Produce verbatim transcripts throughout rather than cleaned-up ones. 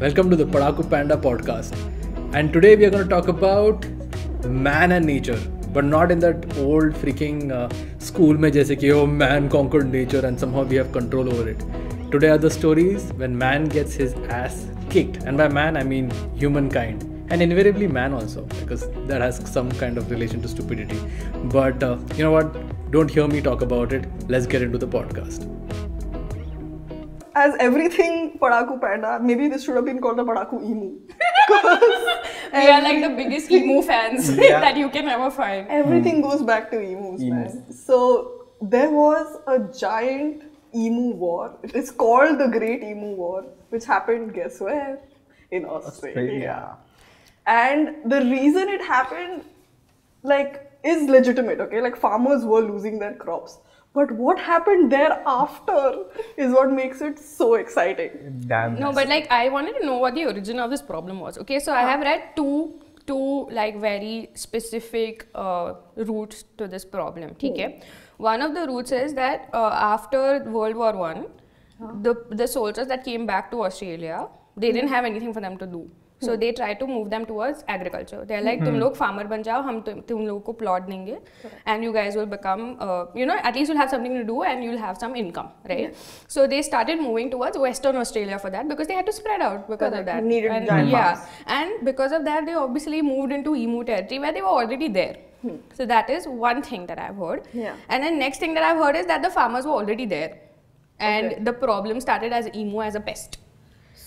Welcome to the Padhaku Panda podcast. And today we are going to talk about man and nature, but not in that old freaking uh, school mein jaise ki oh man conquered nature and somehow we have control over it. Today are the stories when man gets his ass kicked, and by man I mean humankind. And invariably man also, because that has some kind of relation to stupidity. But uh, you know what? Don't hear me talk about it. Let's get into the podcast. As everything Padhaku Panda, maybe this should have been called the Padhaku Emu. We are like the biggest emu fans yeah. that you can ever find. Everything mm. goes back to emus, emu. Man. So there was a giant emu war. It is called the Great Emu War, which happened, guess where? In Australia. Australia. And the reason it happened, like, is legitimate, okay? Like, farmers were losing their crops. But what happened thereafter is what makes it so exciting. Damn. No, but, like, I wanted to know what the origin of this problem was, okay? So, I have read two, two like, very specific uh, roots to this problem, okay? Hmm. One of the roots is that uh, after World War One, huh? the, the soldiers that came back to Australia, they hmm. didn't have anything for them to do. So they try to move them towards agriculture. They're like, तुम लोग farmer बन जाओ, हम तुम लोगों को plot देंगे, and you guys will become, uh, you know, at least you'll have something to do and you'll have some income, right? Yeah. So they started moving towards Western Australia for that because they had to spread out because so of that. Needed and, giant yeah, farms. And because of that, they obviously moved into emu territory where they were already there. Hmm. So that is one thing that I've heard. Yeah. And then next thing that I've heard is that the farmers were already there, and okay. the problem started as emu as a pest.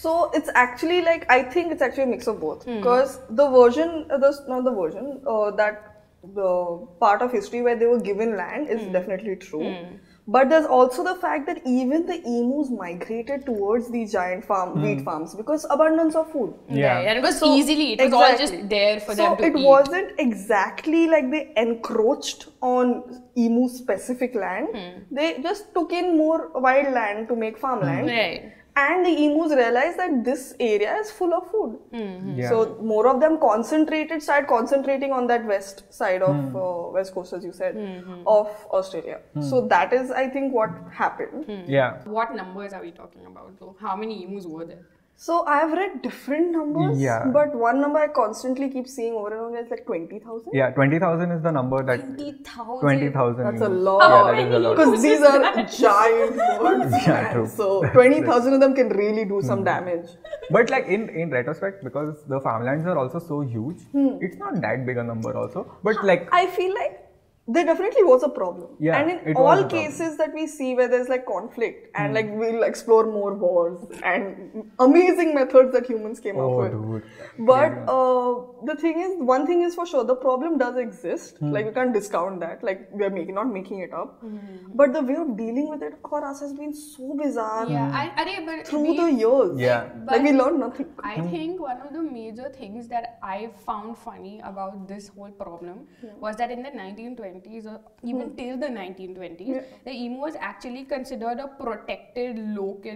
So it's actually like, I think it's actually a mix of both mm. because the version, uh, the, not the version, uh, that the part of history where they were given land is mm. definitely true. Mm. But there's also the fact that even the emus migrated towards these giant farm, mm. wheat farms because abundance of food. Yeah, yeah. And it was so easily, it was exactly. all just there for so them to eat. So it wasn't exactly like they encroached on emu specific land. Mm. They just took in more wild land to make farmland. Mm. Right. And the emus realized that this area is full of food. Mm-hmm. yeah. So more of them concentrated, started concentrating on that west side of mm. uh, west coast, as you said, mm-hmm. of Australia. Mm. So that is, I think, what happened. Mm. Yeah. What numbers are we talking about though? How many emus were there? So I've read different numbers, yeah. but one number I constantly keep seeing over and over is like twenty thousand. Yeah, twenty thousand is the number that... twenty thousand? twenty thousand. That's a lot. How yeah, that is a lot. Because these are giant birds. Yeah, true. So twenty thousand of them can really do some damage. But like in, in retrospect, because the farmlands are also so huge, hmm. it's not that big a number also. But like... I feel like there definitely was a problem, yeah, and in all cases that we see where there's like conflict and mm. like we'll explore more wars and amazing methods that humans came oh, up with. Dude. But yeah. uh, the thing is, one thing is for sure, the problem does exist, mm. like we can't discount that, like we're making, not making it up, mm. but the way of dealing with it for us has been so bizarre yeah. mm. I, I, through we, the years, yeah. like we learned nothing. I think one of the major things that I found funny about this whole problem yeah. was that in the nineteen twenties, or even mm. till the nineteen twenties, yeah. the emu was actually considered a protected local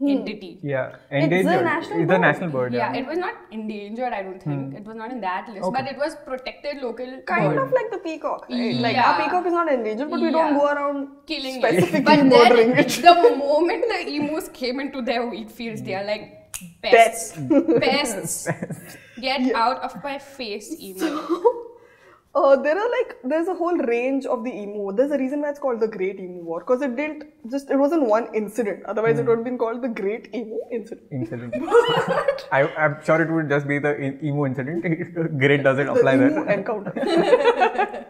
mm. entity. Yeah, endangered. It's a national it's bird. A national bird yeah. yeah, it was not endangered, I don't think. Mm. It was not in that list, okay. but it was protected local Kind bird. Of like the peacock, right? Yeah. Like our peacock is not endangered, but we yeah. don't go around killing specifically it. But murdering then, it. The moment the emus came into their wheat fields, they are like, pests, pests, get yeah. out of my face, emu. So, Uh, there are like, there's a whole range of the emu. There's a reason why it's called the Great Emu War. Because it didn't just, it wasn't one incident. Otherwise, mm. it would have been called the Great Emu Incident. Incident. I, I'm sure it would just be the emu incident. Great doesn't apply there. The emu encounter.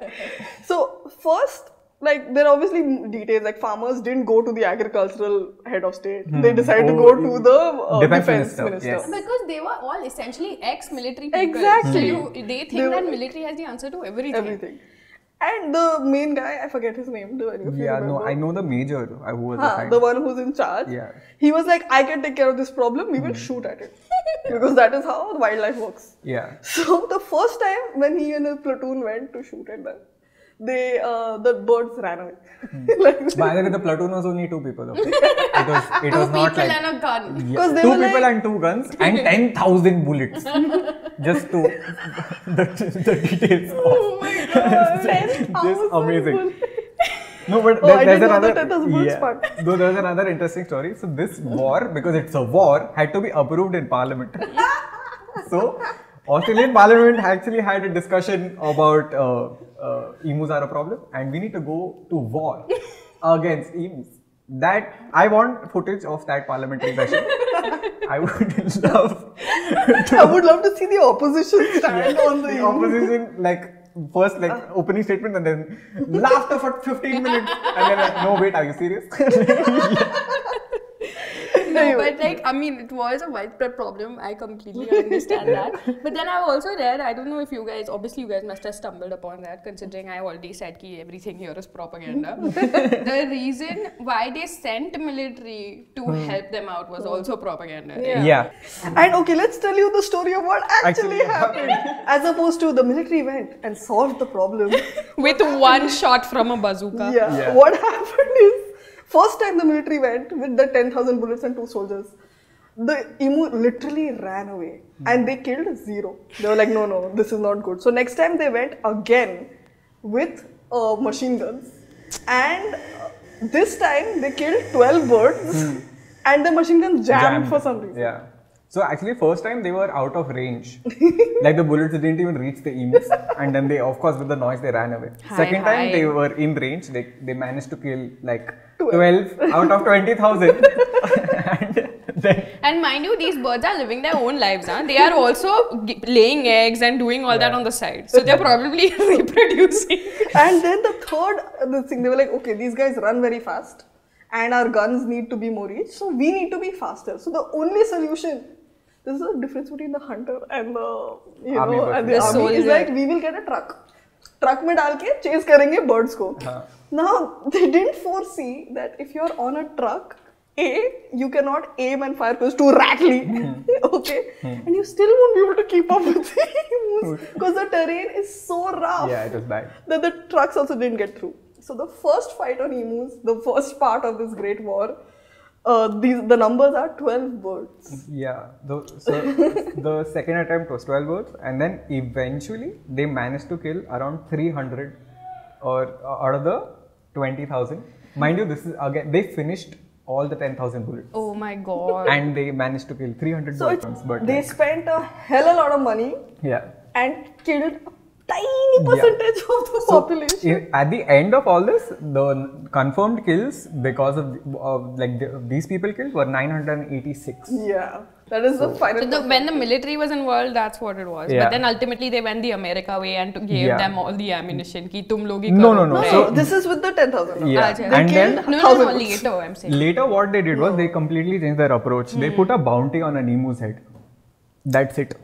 So, first, like, there are obviously details. Like, farmers didn't go to the agricultural head of state. Mm. They decided oh, to go to the uh, defense, defense minister. minister. Yes. Because they were all essentially ex-military people. Exactly. Mm. So you, they think they that were, military has the answer to everything. Everything. And the main guy, I forget his name. Do any of you yeah, remember? No, I know the major who was huh, the one who's in charge. Yeah. He was like, I can take care of this problem. We will mm. shoot at it. Because that is how wildlife works. Yeah. So, the first time when he and his platoon went to shoot at them, They, uh, the birds ran away. Mm. like By the way, the platoon was only two people. Okay? It was, it two was not like... Two people and a gun. Yeah. Two people like... and two guns and ten thousand bullets. Just to... the, the details of... Oh my god. ten thousand bullets. Amazing. No, but oh, there, there's another. Yeah, though there's another interesting story. So this war, because it's a war, had to be approved in Parliament. So Australian Parliament actually had a discussion about uh, uh, emus are a problem, and we need to go to war against emus. That I want footage of that parliamentary session. I would love. To I would love to see the opposition stand yeah, on the, the opposition like. First, like uh, opening statement, and then laughter for fifteen minutes, and then like, no, wait, are you serious? No, but like, I mean, it was a widespread problem. I completely understand that. But then I also read, I don't know if you guys, obviously, you guys must have stumbled upon that, considering I already said that everything here is propaganda. The reason why they sent military to mm. help them out was also propaganda. Yeah. yeah. And okay, let's tell you the story of what actually, actually happened, as opposed to the military went and solved the problem with one shot from a bazooka. Yeah. yeah. What happened is. First time the military went with the ten thousand bullets and two soldiers, the emu literally ran away and they killed zero. They were like, no, no, this is not good. So next time they went again with uh, machine guns, and this time they killed twelve birds mm. and the machine guns jammed, jammed for some reason. Yeah. So actually first time they were out of range, like the bullets didn't even reach the emus, and then they, of course, with the noise, they ran away. Hi, Second hi. time they were in range, they, they managed to kill like twelve out of twenty thousand. and, and mind you, these birds are living their own lives, huh? They are also g laying eggs and doing all yeah. that on the side. So they're probably reproducing. And then the third the thing, they were like, okay, these guys run very fast and our guns need to be more reach, so we need to be faster. So the only solution, this is the difference between the hunter and the, you know, army and the army is like, we will get a truck. Truck mein dal ke chase karenge birds ko. Huh. Now, they didn't foresee that if you're on a truck, A, you cannot aim and fire because too rattly, mm-hmm. okay? Mm. And you still won't be able to keep up with the emus because the terrain is so rough yeah, it was bad. that the trucks also didn't get through. So the first fight on emus, the first part of this great war, uh, these, the numbers are twelve birds. Yeah, the, so the second attempt was twelve birds, and then eventually they managed to kill around three hundred or uh, out of the twenty thousand. Mind you, this is again, they finished all the ten thousand bullets. Oh my god. And they managed to kill three hundred so birds. But they like, spent a hell of a lot of money yeah. and killed tiny percentage yeah. of the so population. At the end of all this, the confirmed kills because of, of like the, these people killed were nine hundred eighty-six. Yeah, that is so, the final. So the, when the military was involved, that's what it was. Yeah. But then ultimately they went the America way and gave yeah. them all the ammunition. Ki tum logi karo. No, no, no. Right. So this is with the ten thousand. Yeah. They and then no, no, no, later I'm saying. Later what they did was they completely changed their approach. Hmm. They put a bounty on an emu's head. That's it.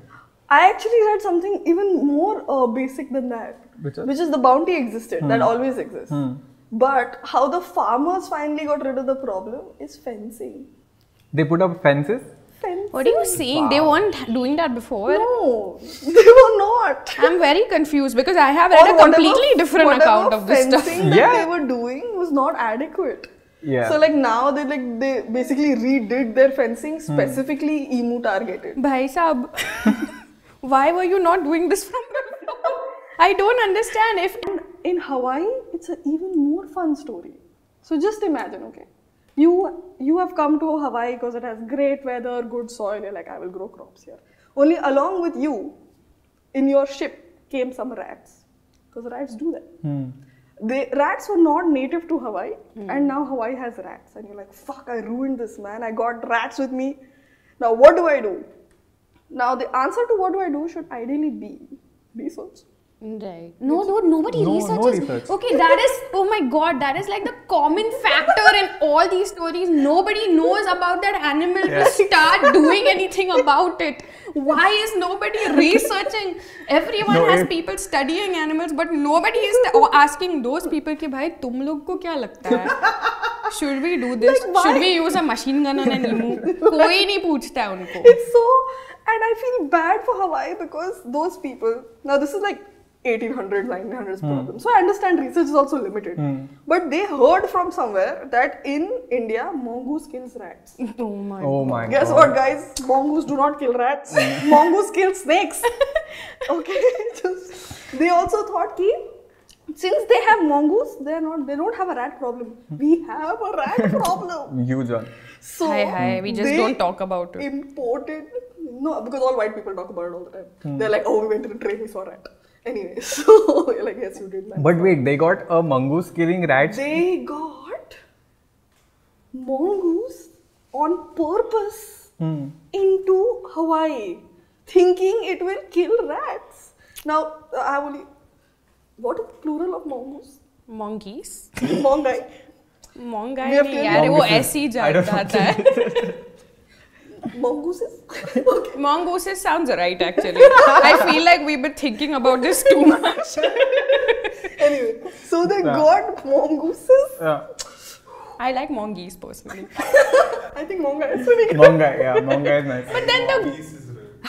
I actually read something even more uh, basic than that, which, which is the bounty existed, hmm. that always exists. Hmm. But how the farmers finally got rid of the problem is fencing. They put up fences? Fencing. What are you saying? Wow. They weren't doing that before? No, they were not. I'm very confused because I have read or a completely whatever, different whatever account of this stuff. Fencing that yeah. they were doing was not adequate. Yeah. So like now they like they basically redid their fencing specifically hmm. emu targeted. Bhai saab. Why were you not doing this from before? I don't understand. If and in Hawaii, it's an even more fun story. So just imagine, okay, you you have come to Hawaii because it has great weather, good soil. You're like, I will grow crops here. Only along with you, in your ship came some rats, because rats do that. Hmm. The rats were not native to Hawaii, hmm. and now Hawaii has rats. And you're like, fuck, I ruined this, man. I got rats with me. Now what do I do? Now the answer to what do I do should ideally be research. Right. No, no, nobody no, researches. No research. Okay, that is, oh my god, that is like the common factor in all these stories. Nobody knows about that animal yeah. to start doing anything about it. Why is nobody researching? Everyone no, has it, people studying animals, but nobody is asking those people ki bhai tum log ko kya lagta hai? Should we do this? Like, should we use a machine gun on an emu? Koi nahi poochta unko. It's so, and I feel bad for Hawaii because those people, now this is like eighteen hundreds, nineteen hundreds hmm. problem. So I understand research is also limited. Hmm. But they heard from somewhere that in India, mongoose kills rats. Oh my, oh my God. Guess what guys, mongoose do not kill rats. Mongoose kill snakes. Okay, just, they also thought ki Since they have mongoose, they are not. They don't have a rat problem. We have a rat problem. Huge one. So hi, hi. We just don't talk about it. Imported. No, because all white people talk about it all the time. Hmm. They're like, oh, we went to the train, we saw a rat. Anyway, so you're like, yes, you did that. But wait, they got a mongoose killing rats. They got mongoose on purpose hmm. into Hawaii, thinking it will kill rats. Now, uh, I will. What is the plural of mongoose? Mongoose. Mongai. Mongai. यार वो ऐसे ही जाता है. Mongooses. Okay. Mongooses sounds right actually. I feel like we've been thinking about this too much. Anyway, so they yeah. got mongooses. Yeah. I like mongoose personally. I think mongai is really good. Mongai, yeah, mongai is nice. But then the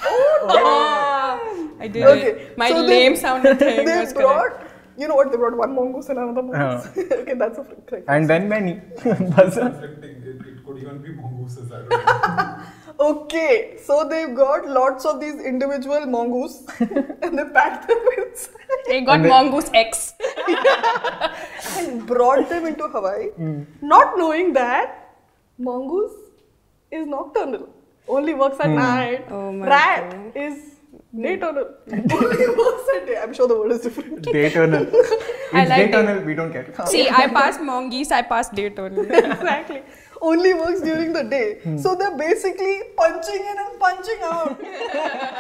Oh, oh, I did okay. it. My so lame they, sounding thing they was brought, correct. You know what, they brought one mongoose and another mongoose. Uh-huh. Okay, that's a correct answer. And then many. It could even be mongooses, I don't know. Okay, so they've got lots of these individual mongoose and they packed them inside. They got they, mongoose X. Yeah, and brought them into Hawaii, mm. not knowing that mongoose is nocturnal. Only works at hmm. night. Oh my Rat God. is day-turnal. Only works at day. I'm sure the word is different. Day-turnal. It's like day-turnal, we don't care. See, I passed mongoose, I passed day-turnal. Exactly. Only works during the day. Hmm. So they're basically punching in and punching out.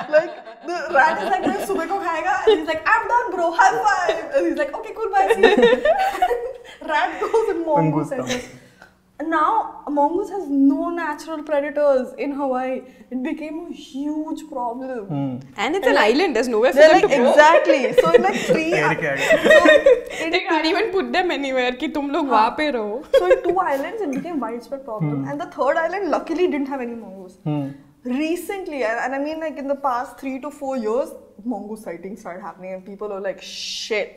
Like, the rat is like, मैं सुबह को खाएगा, and he's like, I'm done bro, high five. And he's like, okay, cool, bye, see you. Rat goes and mongoose says. Now, mongoose has no natural predators in Hawaii. It became a huge problem. Mm. And it's and an like, island, there's nowhere for them like, to go. Exactly. So, in like three... so they can't even put them anywhere, that you guys are there. So, in two islands, it became a widespread problem. Mm. And the third island, luckily, didn't have any mongoose. Mm. Recently, and, and I mean like in the past three to four years, mongoose sightings started happening and people are like, shit.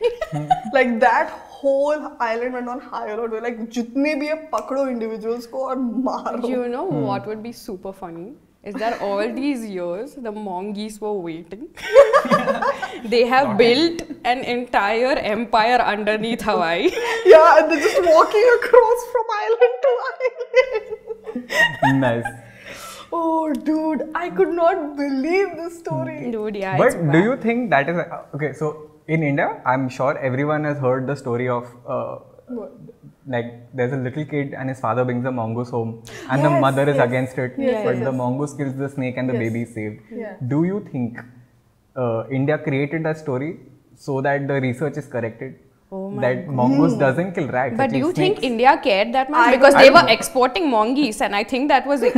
Like that whole island went on high alert. We're like, jitne bhi hai pakdo individuals ko aur maro. You know hmm. what would be super funny? Is that all these years, the mongoose were waiting. They have Not built any. an entire empire underneath Hawaii. Yeah, and they're just walking across from island to island. Nice. Oh, dude, I could not believe this story. Dude, yeah, but do bad. you think that is... A, okay, so in India, I'm sure everyone has heard the story of... Uh, like, there's a little kid and his father brings a mongoose home and yes, the mother yes. is against it. Yes, but yes, the yes. mongoose kills the snake and the yes. baby is saved. Yeah. Do you think uh, India created that story so that the research is corrected? Oh my that mongoose mm. doesn't kill rats. But do you snakes. think India cared that much? I because they were know. exporting mongoose and I think that was e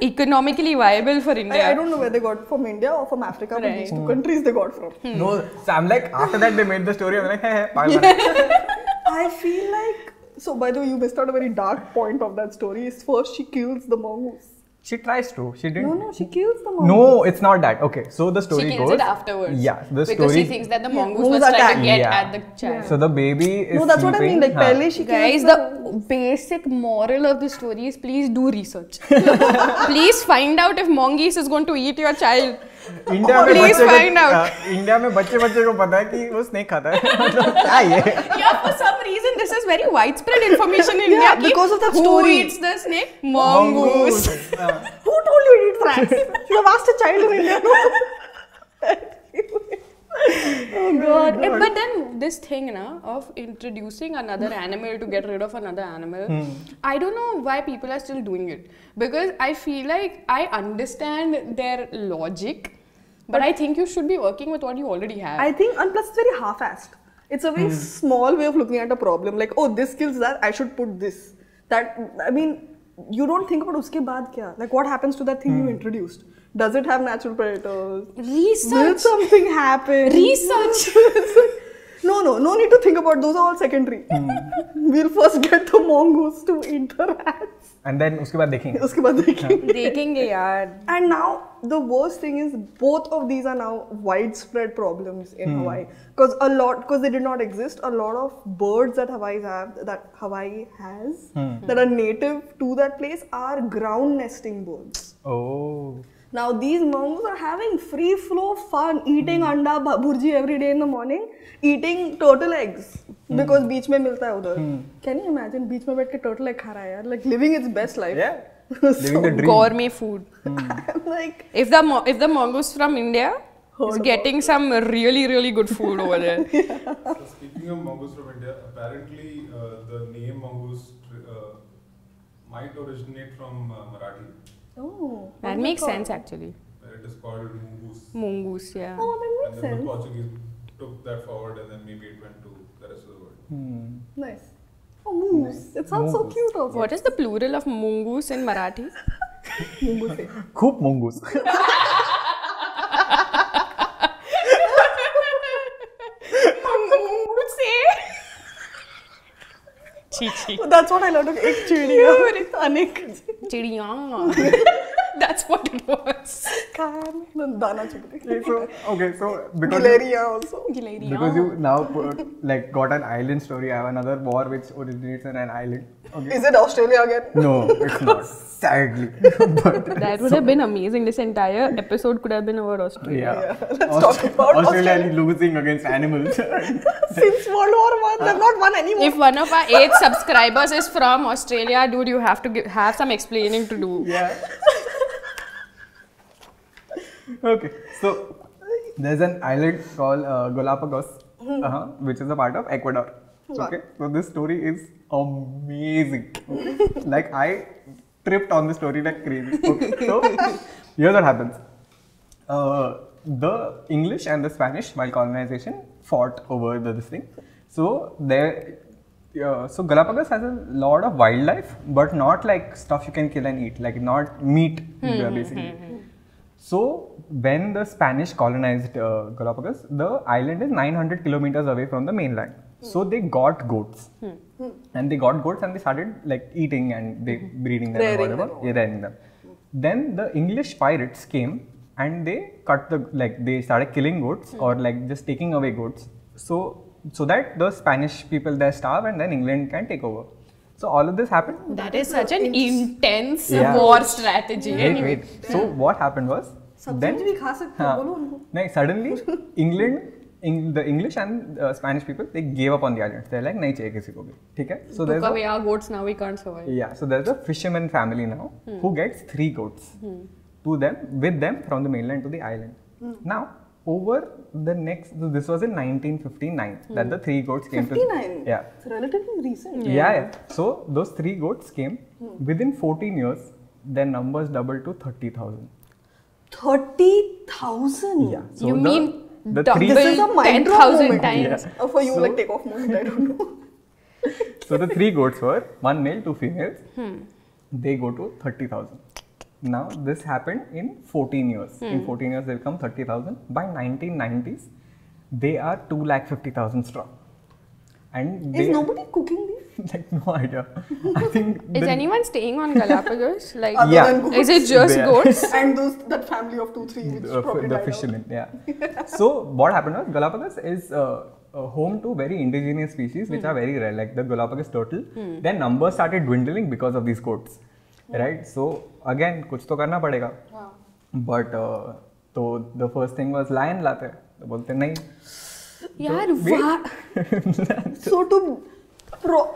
economically viable for India. I, I don't know where they got from India or from Africa, right. but these two mm. countries they got from. Hmm. No, so I'm like, after that they made the story, I'm like, hey, hey, bye, bye. I feel like, so by the way, you missed out a very dark point of that story. Is first she kills the mongoose. She tries to. She didn't. No, no, she kills the mongoose. No, it's not that. Okay, so the story goes. She kills goes, it afterwards. Yeah, the because story. Because she thinks that the mongoose yeah, was trying attack. to get yeah. at the child. Yeah. So the baby is. No, that's sleeping. what I mean. Like, huh. Pehle she Guys, the, the basic moral of the story is please do research. Please find out if mongoose is going to eat your child. India में बच्चे को India में बच्चे बच्चे को पता है कि वो स्नेक खाता है मतलब क्या ये या for some reason this is very widespread information in India because of the story who eats the snake mongoose who told you it eats rats you have asked a child in India no Oh God. Oh God. But then this thing na, of introducing another animal to get rid of another animal, hmm. I don't know why people are still doing it. Because I feel like I understand their logic, but, but I think you should be working with what you already have. I think, and plus it's very half-assed. It's a very hmm. small way of looking at a problem. Like, oh, this kills that, I should put this. That, I mean, you don't think about uske baad kya. Like, what happens to that thing hmm. you introduced? Does it have natural predators? Research. Will something happen? Research. No, no, no need to think about those are all secondary. Mm. We'll first get the mongoose to eat the rats. And then uske baad dekhenge. Uske baad dekhenge. Dekhenge yaar. And now the worst thing is both of these are now widespread problems in mm. Hawaii. Because a lot, because they did not exist, a lot of birds that Hawaii have, that Hawaii has, mm. that are native to that place are ground nesting birds. Oh. Now these monks are having free flow fun, eating mm. anda bhurji every day in the morning, eating turtle eggs mm. because beach में मिलता है उधर. mm. Can you imagine beach में बैठ के turtle egg खा रहा है यार, like living its best life. Yeah, living so, the dream. Gourmet food. Mm. Like if the if the mongoose from India is getting some really really good food over there. Yeah. So speaking of mongoose from India, apparently uh, the name mongoose uh, might originate from uh, Marathi. Oh, that makes sense actually. It is called mongoose. Mongoose, yeah. Oh, that makes sense. And then the Portuguese took that forward, and then maybe it went to the rest of the world. Hmm. Nice. Oh, moose. It sounds so cute. Also. What is the plural of mongoose in Marathi? Mongoose. Khub mongoose. That's what I learned. Ek chidiya, anek chidiya. That's what it was. Kam, dana chupke. So okay, so because Gileria also. Gileria. Because you now like got an island story. I have another war which originates on an island. Okay. Is it Australia again? No, it's not. Sadly. But that would so have been amazing. This entire episode could have been about Australia. Yeah. Yeah. Let's Aust talk about Australia, Australia losing against animals. Since World War One, they've not won anymore. If one of our eight subscribers is from Australia, dude, you have to give, have some explaining to do. Yeah. Okay. So there's an island called uh, Galapagos, uh-huh, which is a part of Ecuador. Okay. So this story is amazing. Okay. Like I tripped on the story like crazy. Okay. So here's what happens. Uh, the English and the Spanish, while colonization, fought over the, this thing. So there, uh, so Galapagos has a lot of wildlife, but not like stuff you can kill and eat, like not meat basically. So when the Spanish colonized uh, Galapagos, the island is nine hundred kilometers away from the mainland. Hmm. So they got goats, hmm. Hmm. and they got goats and they started like eating and they hmm. breeding them or whatever, yeah, rearing them. Hmm. Then the English pirates came and they cut the like they started killing goats hmm. or like just taking away goats. So so that the Spanish people there starve and then England can take over. So all of this happened. That is such an intense yeah. war strategy. Wait, wait. So what happened was, then like suddenly England, in, the English and uh, Spanish people, they gave up on the island. They're like, nahi chahiye kisi ko bhi. Okay? So there's away our goats now. We can't survive. Yeah. So there's a fisherman family now hmm. who gets three goats hmm. to them with them from the mainland to the island. Hmm. Now over the next, so this was in nineteen fifty-nine hmm. that the three goats came fifty-nine? To, yeah. It's relatively recent. Yeah, yeah, yeah. So those three goats came, hmm. within fourteen years, their numbers doubled to thirty thousand. thirty thousand? Yeah. So you the, mean the double ten thousand times? Yeah. Oh, for you, so, like take off moment, I don't know. So the three goats were one male, two females, hmm. they go to thirty thousand. Now this happened in fourteen years. Hmm. In fourteen years they become thirty thousand. By nineteen nineties they are two lakh fifty thousand strong. And is nobody cooking these? Like no idea. I think is anyone staying on Galapagos? Like yeah. Goats, is it just goats? And those that family of two three which the, probably the fishermen. Yeah. So what happened was Galapagos is uh, uh, home to very indigenous species which hmm. are very rare, like the Galapagos turtle. Hmm. Their numbers started dwindling because of these goats. Right, so again कुछ तो करना पड़ेगा. हाँ. But uh, तो the first thing was lion लाते, तो बोलते नहीं. यार वाह. So to pro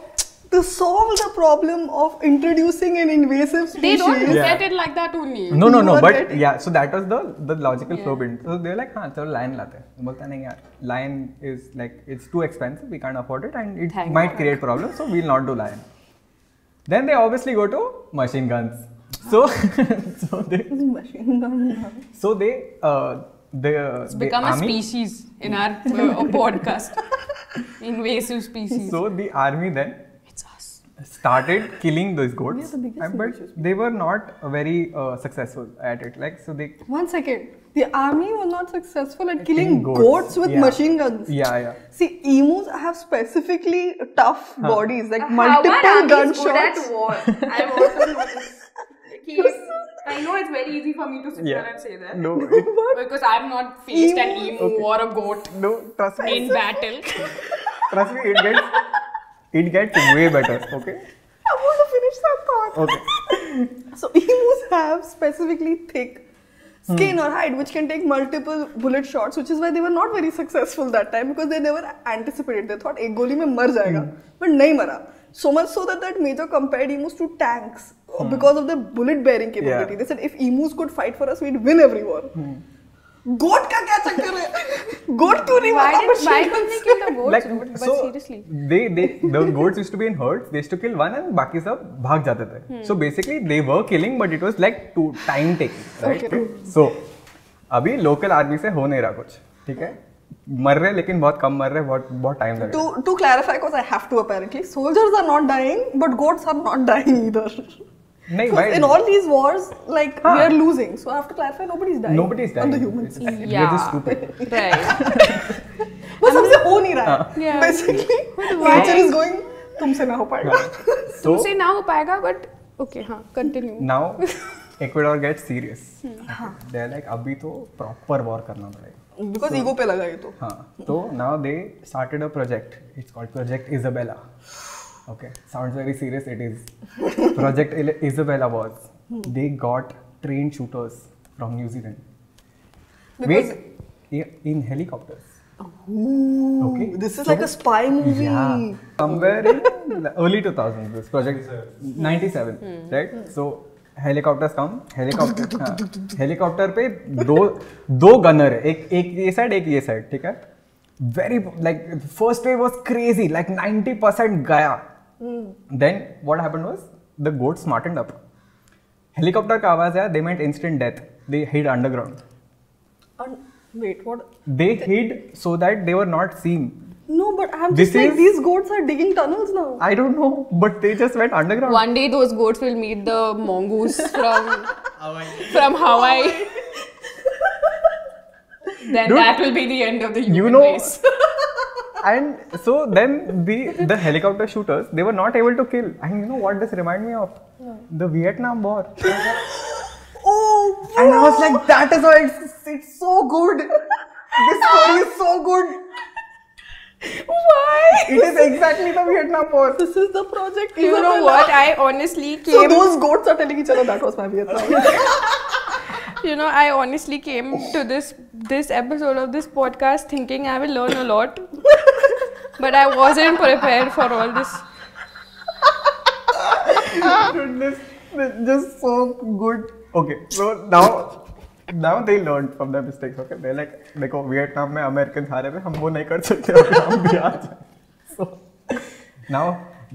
to solve the problem of introducing an invasive species. They don't yeah. get it like that only. No no no, but getting... yeah, so that was the the logical yeah. flow behind. So they were like हाँ चलो lion लाते, तो बोलता नहीं यार lion is like it's too expensive, we can't afford it and it Thank might God. create problems, so we'll not do lion. Then they obviously go to machine guns. So, so they machine guns. So they uh, they uh, it's become a species in our uh, podcast. Invasive species. So the army then it's us. started killing those goats, and, but they were not very uh, successful at it. Like so they. One second. The army was not successful at killing goats. goats with yeah. machine guns. Yeah, yeah. See, emus have specifically tough huh. bodies, like uh, multiple gunshots. At war. I'm also like, I know it's very easy for me to sit yeah. there and say that. No, because I've not faced an emu okay. or a goat. No, trust me. In battle. Trust me, it gets it gets way better. Okay. I want to finish that thought. Okay. So emus have specifically thick skin or hide, which can take multiple bullet shots, which is why they were not very successful that time because they never anticipated. They thought एक गोली में मर जाएगा, but नहीं मरा. So much so that that major compared emus to tanks hmm. because of their bullet bearing capability. Yeah. They said if emus could fight for us, we'd win every war. Hmm. Goat का क्या चक्कर है? Goat क्यों नहीं मारता? Why did they kill the goats? Like, but so seriously, they they the goats used to be in herds. They used to kill one and बाकी सब भाग जाते थे. Hmm. So basically they were killing, but it was like too time taking, right? Okay. So अभी local army से हो नहीं रहा कुछ, ठीक है? मर रहे लेकिन बहुत कम मर रहे बहुत बहुत टाइम लग रहा है. To clarify, because I have to apparently, soldiers are not dying, but goats are not dying either. नहीं भाई. In all these wars, like हाँ. we are losing, so I have to clarify, nobody's dying. Nobody's dying. On the human side. Yeah. We're just stupid. Right. वो सबसे हो नहीं रहा है. Basically, nature is going. तुमसे ना हो पाएगा. तुमसे ना हो पाएगा, but okay हाँ continue. Now, Ecuador gets serious. हाँ. They're like अभी तो proper war करना पड़ेगा. Because ego पे लगा ये तो. हाँ. तो now they started a project. It's called Project Isabella. Okay. Sounds very serious. It is. Project Isabella was. They got trained shooters from New Zealand. Because Wait, in helicopters. Ooh, okay. This is so, like a spy movie. Yeah. Somewhere in early two thousands, this project ninety-seven, hmm. right? Hmm. So. Helicopters कम helicopter helicopter पे दो दो gunner है एक एक ये side एक ये साइड ठीक है very like first way was crazy like ninety percent गया then what happened was the goat smartened up helicopter का आवाज आया they meant instant death they hid underground wait what they hid so that they were not seen. No, but I'm just this like is, these goats are digging tunnels now. I don't know, but they just went underground. One day those goats will meet the mongoose from Hawaii. From Hawaii. Hawaii. Then Dude, that will be the end of the human you know, race. And so then the the helicopter shooters they were not able to kill. And you know what this reminded me of? No. The Vietnam War. Oh. Bro. And I was like, that is why it's it's so good. This story is so good. Why? It is exactly the Vietnam War. This is the project. You Isabella. Know what? I honestly came. So those goats are telling each other that was my Vietnam War. You know, I honestly came to this this episode of this podcast thinking I will learn a lot, but I wasn't prepared for all this. Dude, this, this is just so good. Okay, so now. Now they learned from their mistakes. Okay, they're like, देखो Vietnam में American हारे थे हम वो नहीं कर सकते हम भी आज. So now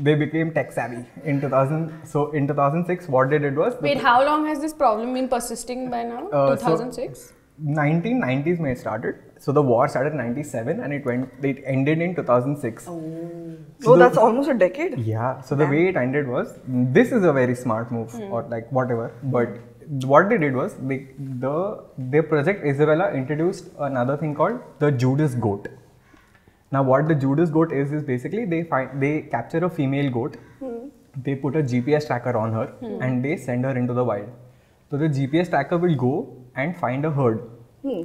they became tech savvy in two thousand. So in two thousand six, what they did was. Wait, how long has this problem been persisting by now? two thousand six. nineteen nineties में started. So the war started in ninety-seven and it went. It ended in two thousand six. Oh, so oh, that's the, almost a decade. Yeah. So the yeah. way it ended was this is a very smart move mm. or like whatever, but. What they did was they, the their project Isabella introduced another thing called the Judas goat. Now what the Judas goat is is basically they find they capture a female goat, hmm. they put a G P S tracker on her hmm. and they send her into the wild. So the G P S tracker will go and find a herd. Hmm.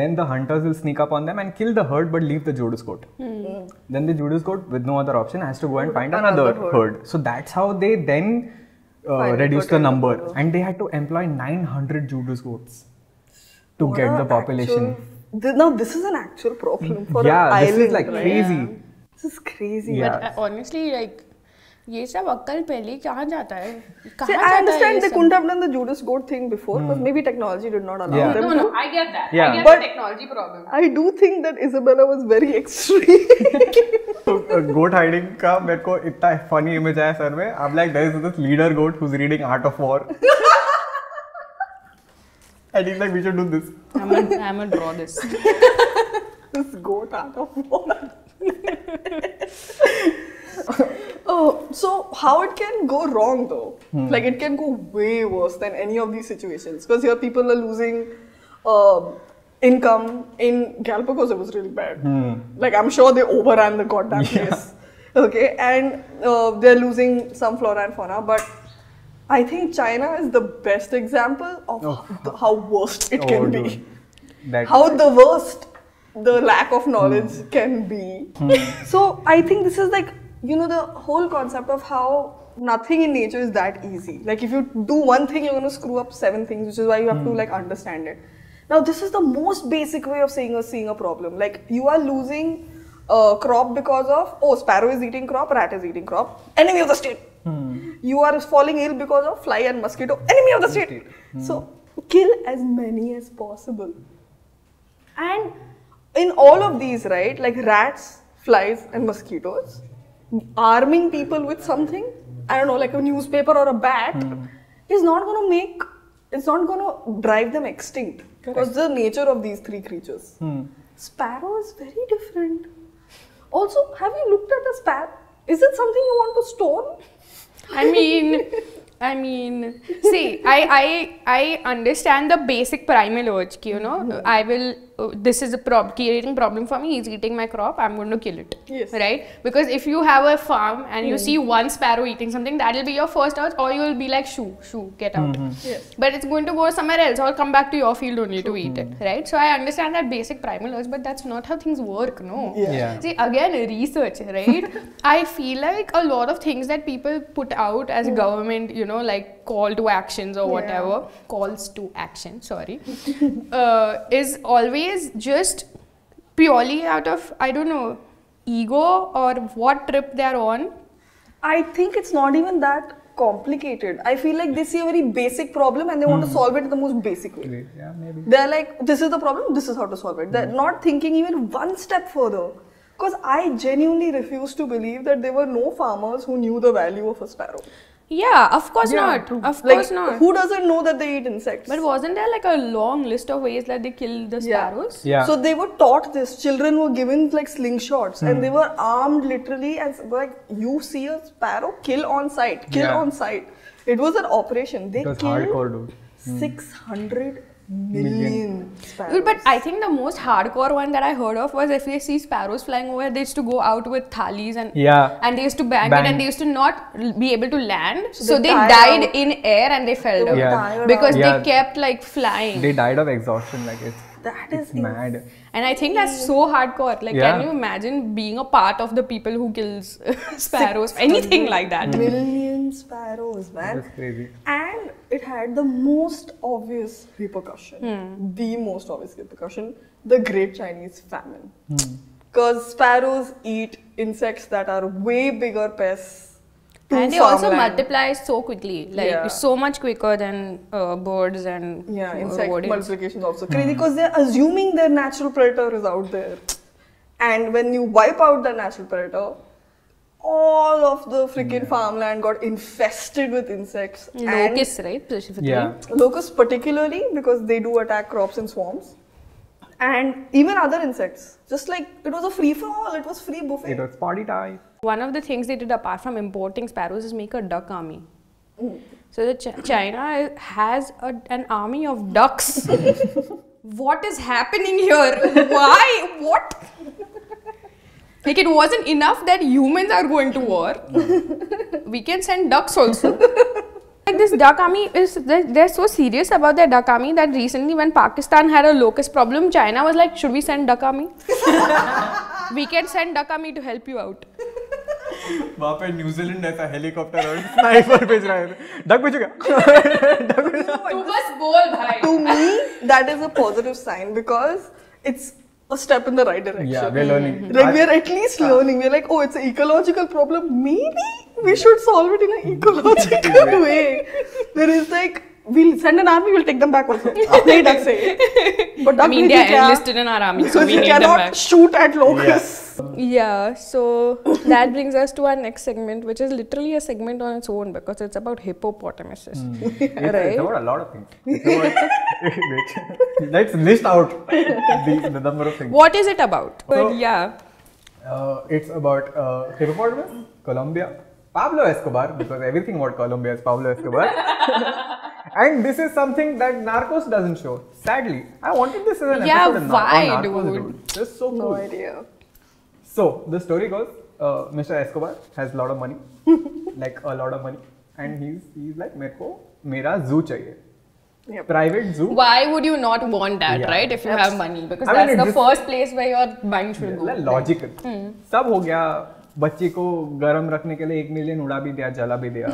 Then the hunters will sneak up on them and kill the herd but leave the Judas goat. Hmm. Then the Judas goat with no other option has to go and find another, another herd. herd. So that's how they then Uh, reduce the number. number and they had to employ nine hundred Judas goats to what get the population. Actual, th- now this is an actual problem for yeah, an island. Yeah, this is like right? crazy. Yeah. This is crazy. Yeah. But uh, honestly like ये सब अक्कल पहले कहाँ जाता है? कहाँ जाता है? I understand they couldn't have done the Judas goat thing before because maybe technology did not allow yeah. them to. No, no, I get that. Yeah. I get but the technology problem. I do think that Isabella was very extreme. So, uh, goat hiding का मेरे को इतना funny image आया sir में. I'm like there is this leader goat who's reading Art of War. And he's like we should do this. I'm gonna, I'm gonna draw this. This goat Art of War. Oh, so how it can go wrong though? Hmm. Like it can go way worse than any of these situations because here people are losing uh, income. In Galapagos it was really bad. Hmm. Like I'm sure they overran the goddamn place. Yeah. Okay, and uh, they're losing some flora and fauna. But I think China is the best example of oh. the, how worst it oh, can dude. be. That how the worst the lack of knowledge hmm. can be. Hmm. So I think this is like. You know the whole concept of how nothing in nature is that easy. Like if you do one thing, you're going to screw up seven things, which is why you have mm. to like understand it. Now this is the most basic way of seeing a, seeing a problem. Like you are losing a crop because of, oh, sparrow is eating crop, rat is eating crop, enemy of the state. Mm. You are falling ill because of fly and mosquito, enemy of the state. Mm. So kill as many as possible. And in all of these, right, like rats, flies and mosquitoes, arming people with something, I don't know, like a newspaper or a bat, mm. is not going to make, it's not going to drive them extinct. Because the nature of these three creatures. Mm. Sparrow is very different. Also, have you looked at a sparrow? Is it something you want to stone? I mean, I mean, see, I, I, I understand the basic primal urge, ki, you know, mm-hmm. I will, uh, this is a prob creating problem for me, he's eating my crop, I'm going to kill it, yes. right? Because if you have a farm and mm. you see one sparrow eating something, that'll be your first urge, or you'll be like, shoo, shoo, get out. Mm-hmm. yes. But it's going to go somewhere else, or come back to your field only sure. to eat mm-hmm. it, right? So I understand that basic primal urge, but that's not how things work, no. Yeah. Yeah. See, again, research, right? I feel like a lot of things that people put out as mm. government, you know, know, like call to actions or whatever, yeah. calls to action, sorry, uh, is always just purely out of, I don't know, ego or what trip they're on. I think it's not even that complicated. I feel like they see a very basic problem and they mm. want to solve it in the most basic way. Yeah, maybe. They're like, this is the problem, this is how to solve it. They're mm. not thinking even one step further. Because I genuinely refuse to believe that there were no farmers who knew the value of a sparrow. Yeah, of course yeah, not. True. Of like, course not. Who doesn't know that they eat insects? But wasn't there like a long list of ways that they kill the sparrows? Yeah. yeah. So they were taught this. Children were given like slingshots mm. and they were armed literally as like, you see a sparrow, kill on sight, kill yeah. on sight. It was an operation. They killed hardcore, dude. six hundred mm. million sparrows. But I think the most hardcore one that I heard of was if they see sparrows flying over, they used to go out with thalis and yeah. and they used to bang, bang it and they used to not be able to land. So, so they, they died out. in air and they fell down yeah. because yeah. they kept like flying. They died of exhaustion. Like it's that is it's mad. And I think that's so hardcore. Like yeah. can you imagine being a part of the people who kills sparrows? Anything like that. Million sparrows, man. That's crazy. And it had the most obvious repercussion. Hmm. The most obvious repercussion. The Great Chinese Famine. Because hmm. sparrows eat insects that are way bigger pests. And they also land. multiply so quickly, like yeah. so much quicker than uh, birds and yeah, insect uh, multiplication is also crazy because mm. they're assuming their natural predator is out there, and when you wipe out the natural predator, all of the freaking yeah. farmland got infested with insects. Locusts, right? Specifically, yeah. locusts particularly because they do attack crops and swarms. And even other insects, just like it was a free for all, it was free buffet. It was party time. One of the things they did apart from importing sparrows is make a duck army. Mm. So the Ch China has a, an army of ducks. What is happening here? Why? What? Like it wasn't enough that humans are going to war. We can send ducks also. Like this duck army is, they're, they're so serious about their duck army that recently when Pakistan had a locust problem, China was like, should we send duck army? We can send duck army to help you out. वहाँ पे New Zealand ऐसा helicopter और sniper भेज रहा है duck भेजोगे तू बस बोल भाई to me that is a positive sign because it's a step in the right direction. Yeah, we're learning. Like we're at least learning. We're like, oh, it's an ecological problem. Maybe we should solve it in an ecological way. There is like, we'll send an army, we'll take them back also. They duck say. But I mean, they're enlisted in our army, so we cannot shoot at locusts. Yeah, so that brings us to our next segment, which is literally a segment on its own because it's about hippopotamuses. Mm. Yeah, right? It's about a lot of things. Let's list out the, the number of things. What is it about? So, but yeah. Uh, it's about uh, hippopotamus, Colombia, Pablo Escobar, because everything about Colombia is Pablo Escobar. And this is something that Narcos doesn't show. Sadly, I wanted this as an yeah, episode why, on Narcos. Dude. Dude. This is so cool. No idea. So, the story goes, uh, Mister Escobar has a lot of money, like a lot of money, and he's he's like, Mereko, mera zoo chahiye. Yep. Private zoo. Why would you not want that, yeah. right? If you That's, have money, because I that's mean, the first place where your mind should yeah, go. Logical. Hmm. Sab ho gaya, बच्ची को गर्म रखने के लिए एक million उड़ा भी दिया, जला भी दिया,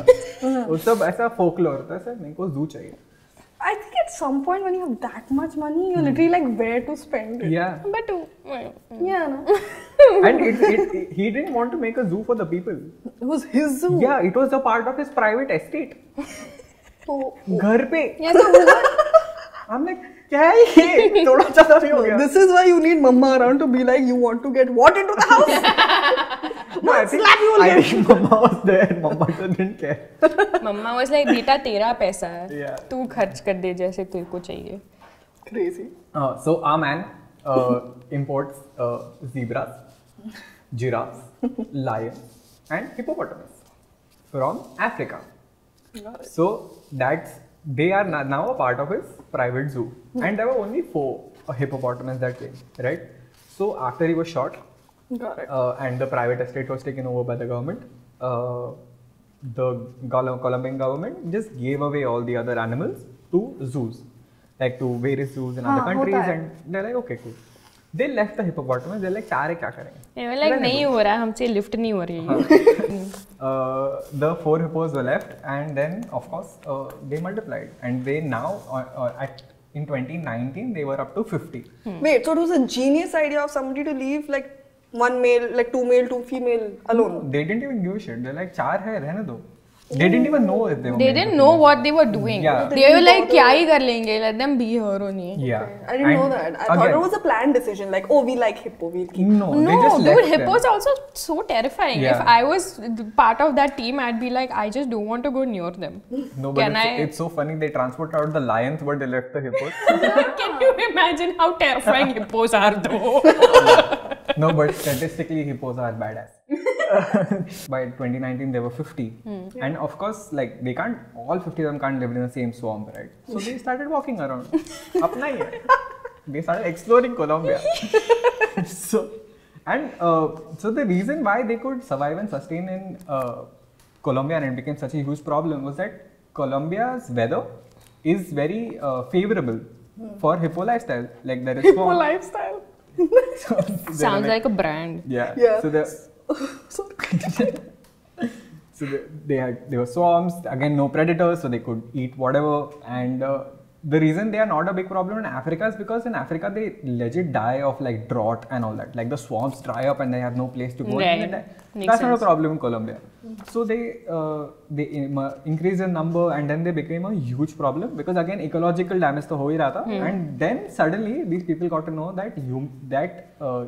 वो सब ऐसा फोकलोर था सर। मेरे को जू चाहिए। I think at some point when you have that much money, you're literally like where to spend it. Yeah. But well, yeah, no. And it, it, he didn't want to make a zoo for the people. It was his zoo. Yeah, it was a part of his private estate. Oh. घर पे। Yeah, so what? I'm like, क्या है ये? थोड़ा ज़्यादा भी हो गया। This is why you need mama around to be like, you want to get what into the house? No, I think, I think mama was there. Mama didn't care. Mama was like, बेटा तेरा पैसा है, तू खर्च कर दे जैसे तेरे को चाहिए। Crazy. Uh, so our man uh, imports uh, zebras, giraffes, lions, and hippopotamus from Africa. So that's they are now a part of his private zoo, and there were only four hippopotamus that came, right? So after he was shot. Got it. Uh, and the private estate was taken over by the government. Uh, the Colombian government just gave away all the other animals to zoos, like to various zoos in other countries, and they're like, okay, cool. They left the hippopotamus. They're like, "Tare kya karenge?" They were like, "Nahi ho raha, humse lift nahi ho rahi." The four hippos were left, and then of course uh, they multiplied, and they now uh, uh, at in twenty nineteen they were up to fifty. Hmm. Wait, so it was a genius idea of somebody to leave like. One male, like two male, two female alone. No, they didn't even give a shit. They're like, "Char hai, rehne do." They didn't even know if they were. They didn't know what they were doing. Yeah. They, they were like, "Kya hi kar lenge?" Let them be her only. Yeah. Okay. I didn't and know that. I again, thought it was a planned decision. Like, "Oh, we like hippo. We'll keep." No, no, they just dude, hippos are also so terrifying. Yeah. If I was part of that team, I'd be like, "I just don't want to go near them." No, but Can it's, I... it's so funny. They transported out the lions, but they left the hippos. Can you imagine how terrifying hippos are, though? No, but statistically, hippos are badass. By twenty nineteen, there were fifty. Hmm. Yeah. And of course, like, they can't, all fifty of them can't live in the same swamp, right? So they started walking around. Apna hi hai. They started exploring Colombia. So, and uh, so the reason why they could survive and sustain in uh, Colombia and it became such a huge problem was that Colombia's weather is very uh, favorable hmm. for hippo lifestyle. Like, there is hippo swamp. lifestyle. So sounds like, like a brand. Yeah. yeah. So they so they, they had they were swamps again, no predators, so they could eat whatever. And uh, the reason they are not a big problem in Africa is because in Africa they legit die of like drought and all that. Like the swamps dry up and they have no place to go. Right. That's not a problem in Colombia. Mm-hmm. So they uh, they in, uh, increased in number and then they became a huge problem because again ecological damage to ho hi raha tha. Mm. And then suddenly these people got to know that hum that uh,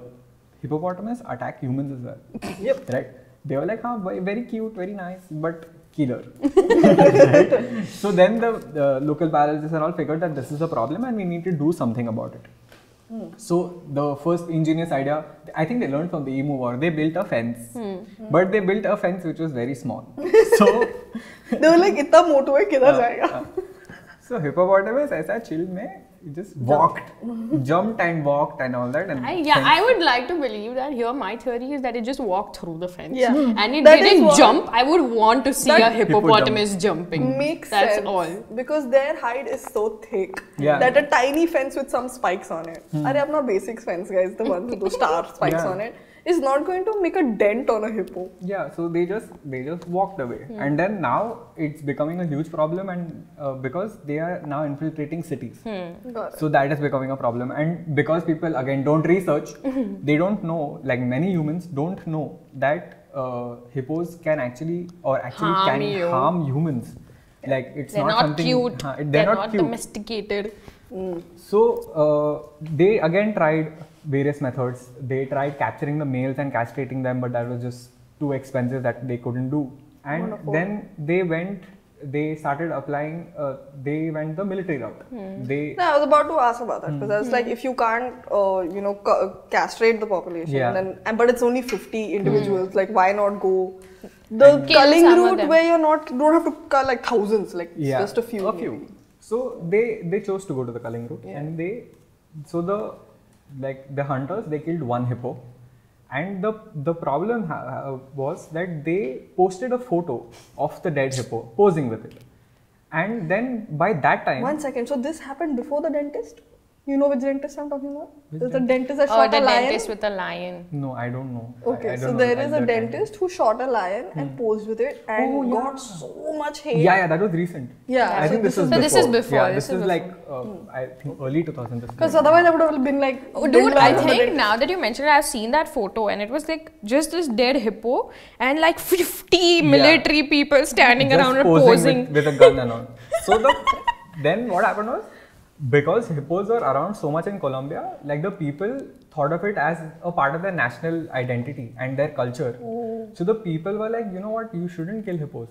hippopotamus attack humans as well. Yep. Right? They were like, "Huh, very cute, very nice, but killer." Right? So then the uh, local biologists and all figured that this is a problem and we need to do something about it. Mm. So the first ingenious idea, I think they learned from the Emu War. They built a fence, mm. but they built a fence which was very small. So they were like, "Itna moto hai kidhar jayega?" uh, So hippopotamus aisa chill mein just walked, jumped and walked and all that. And I, yeah, fence. I would like to believe that here my theory is that it just walked through the fence, yeah. mm. and it that didn't jump. I would want to see that a hippopotamus hippo jumping. Makes That's sense. all. Because their hide is so thick yeah. that a tiny fence with some spikes on it. Hmm. Arey, apna basic fence guys, the one with those star spikes yeah. on it, is not going to make a dent on a hippo. Yeah, so they just they just walked away, hmm. and then now it's becoming a huge problem, and uh, because they are now infiltrating cities, hmm. so that is becoming a problem. And because people again don't research, they don't know. Like many humans don't know that uh, hippos can actually or actually harm can you. harm humans. Like it's they're not, not something. Cute. Huh, they're, they're not, not cute. Domesticated. Mm. So uh, they again tried various methods. They tried capturing the males and castrating them, but that was just too expensive that they couldn't do. And Wonderful. then they went, they started applying, uh, they went the military route. Hmm. They no, I was about to ask about that, because hmm. I was hmm. like, if you can't, uh, you know, ca castrate the population, yeah. then and, but it's only fifty individuals, hmm. like why not go the and culling route where you're not, don't have to cull like thousands, like yeah. just a few. A few. Maybe. So they, they chose to go to the culling route yeah. and they, so the like the hunters, they killed one hippo, and the the problem ha was that they posted a photo of the dead hippo posing with it, and then by that time one second. So this happened before the dentist? You know which dentist I'm talking about? There's a dentist that shot a lion. Oh, the dentist with a lion. No, I don't know. Okay, so there is a dentist who shot a lion and posed with it and got so much hate. Yeah, yeah, that was recent. Yeah, I think this is before. So this is before. Yeah, this is like I think early two thousand. Because otherwise I would have been like, dude, I think now that you mentioned it, I've seen that photo and it was like just this dead hippo and like fifty military people standing around and posing with a gun and all. So the then what happened was, because hippos are around so much in Colombia, like the people thought of it as a part of their national identity and their culture. Oh. So the people were like, you know what, you shouldn't kill hippos.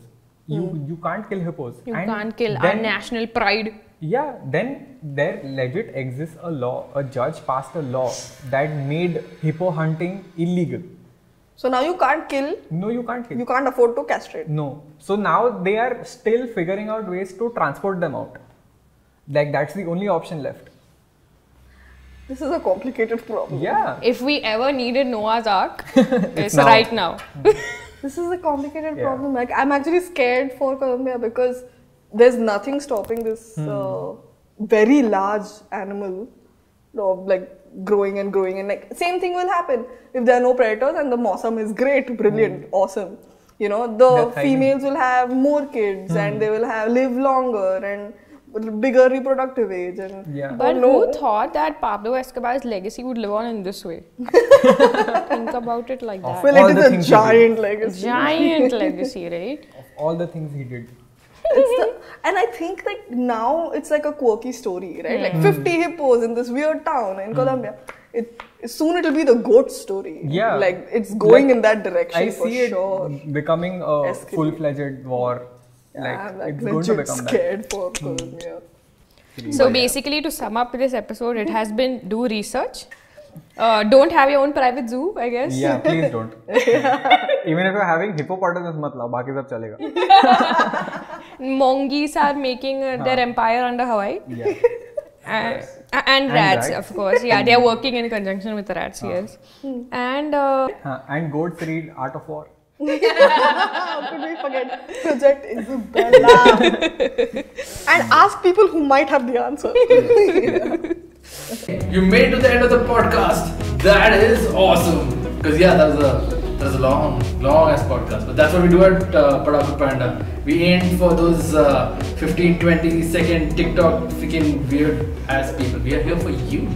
You mm. you can't kill hippos. You and can't kill then, our national pride. Yeah, then there legit exists a law, a judge passed a law that made hippo hunting illegal. So now you can't kill. No, you can't kill. You can't afford to castrate. No. So now they are still figuring out ways to transport them out. Like that's the only option left. This is a complicated problem. Yeah. If we ever needed Noah's Ark, it's, it's now. right now. This is a complicated yeah. problem. Like I'm actually scared for Colombia because there's nothing stopping this hmm. uh, very large animal, you know, like growing and growing, and like same thing will happen if there are no predators and the mossum is great, brilliant, hmm. awesome. You know, the That's females will have more kids hmm. and they will have live longer and. Bigger reproductive age and yeah. But oh no. Who thought that Pablo Escobar's legacy would live on in this way? Think about it like that. Well, it is a giant legacy. Giant legacy, right? Of all the things he did. It's the, and I think like now it's like a quirky story, right? Mm. Like fifty hippos in this weird town in mm. Colombia. It soon it'll be the goat story. Yeah. Like it's going like, in that direction I for see sure. It becoming a full-fledged war. Like, yeah, I'm like it's going to become scared that. for Colombia. Mm. So basically, to sum up this episode, it has been do research. Uh, don't have your own private zoo, I guess. Yeah, please don't. yeah. Even if you're having hippopotamus, mat lao, baaki sab chalega. Mongoose are making uh, their empire under Hawaii. Yeah. And, and, and rats, and of course. Yeah, they are working in conjunction with the rats, Haan. yes. Hmm. And uh, and goats read Art of War. How could we forget Project Isabella? And ask people who might have the answer. yeah. You made it to the end of the podcast. That is awesome. Because yeah, that was a that was a long, long ass podcast. But that's what we do at uh, Padhaku Panda. We aim for those uh, fifteen, twenty second TikTok freaking weird ass people. We are here for you.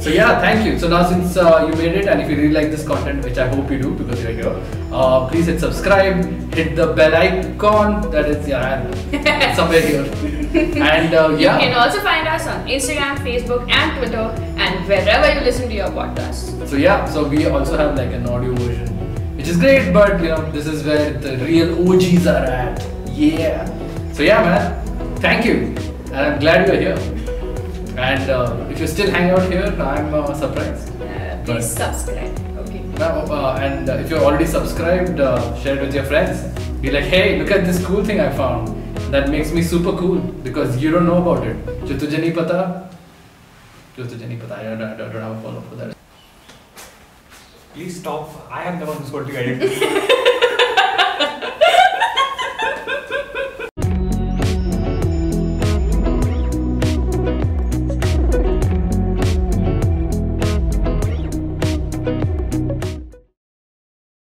So yeah, thank you. So now since uh, you made it, and if you really like this content, which I hope you do because you're here, uh, please hit subscribe, hit the bell icon. That is yeah, somewhere here. And uh, yeah, you can also find us on Instagram, Facebook, and Twitter, and wherever you listen to your podcast. So yeah, so we also have like an audio version, which is great. But you know, this is where the real O Gs are at. Yeah. So yeah, man. Thank you, and I'm glad you're here. And uh, if you still hang out here, I'm uh, surprised. Uh, please but, subscribe. Okay. Uh, uh, and uh, if you're already subscribed, uh, share it with your friends. Be like, hey, look at this cool thing I found. That makes me super cool because you don't know about it. Jo tujhe nahi pata, jo tujhe nahi pata. I don't, I don't have a follow-up for that. Please stop. I am the one who's going to edit.